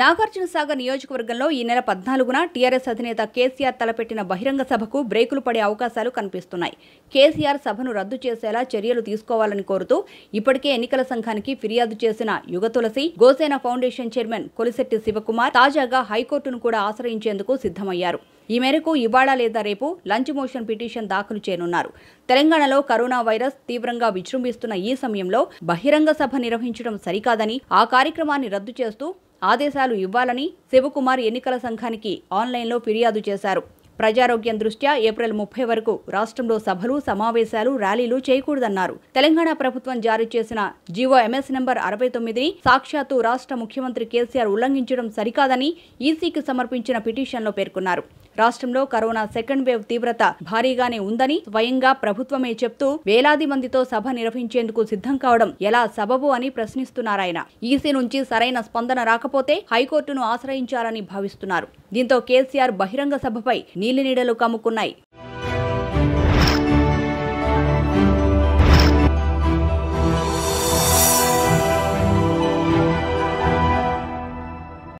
Nagarjuna Sagar నియోజకవర్గంలో ఈ నెల 14న టీఆర్ఎస్ అధినేత కేసీఆర్ తలపెట్టిన బహిరంగ సభకు బ్రేకులు పడే అవకాశాలు కనిపిస్తున్నాయి. కేసీఆర్ సభను రద్దు చేసేలా చర్యలు తీసుకోవాలని కోరుతూ ఇప్పటికే ఎన్నికల సంఘానికి ఫిర్యాదు చేసిన యుగతులసి గోసేన ఫౌండేషన్ చైర్మన్ కొలిశెట్టి శివకుమార్ తాజాగా హైకోర్టును కూడా ఆశ్రయించేందుకు సిద్ధమయ్యారు. ఈ మేరకు ఇవాళ లేదా రేపు లంచ్ మోషన్ పిటిషన్ దాఖలు చేయనున్నారు. తెలంగాణలో కరోనా వైరస్ తీవ్రంగా విజృంభిస్తున్న ఈ సమయంలో బహిరంగ సభ నిర్వహించడం సరికాదని ఆ కార్యక్రమాన్ని రద్దు చేస్తూ ఆదేశాలు ఇవ్వాలని శివకుమార్ ఎన్నికల సంఘానికి ఆన్లైన్లో ఫిర్యాదు చేశారు. ప్రజారోగ్యం దృష్ట్యా ఏప్రిల్ 30 వరకు రాష్ట్రంలో సభలు, సమావేశాలు, ర్యాలీలు చేయకూడదన్నారు. తెలంగాణ ప్రభుత్వం జారీ చేసిన జీవో ఎంఎస్ నంబర్ 69 సాక్షాత్తు రాష్ట్ర ముఖ్యమంత్రి కేసీఆర్ ఉల్లంఘించడం సరికాదని ఈసీకి సమర్పించిన పిటిషన్లో పేర్కొన్నారు. రాష్ట్రంలో కరోనా సెకండ్ వేవ్ తీవ్రత భారీగానే ఉందని స్వయంగా ప్రభుత్వమే చెప్తూ వేలాది మందితో సభ నిర్వహించేందుకు సిద్ధం కావడం ఎలా సబబు అని ప్రశ్నిస్తున్నారాయన. ఈసీ నుంచి సరైన స్పందన రాకపోతే హైకోర్టును ఆశ్రయించాలని భావిస్తున్నారు. దీంతో కేసీఆర్ బహిరంగ సభపై నీలినీడలు కమ్ముకున్నాయి.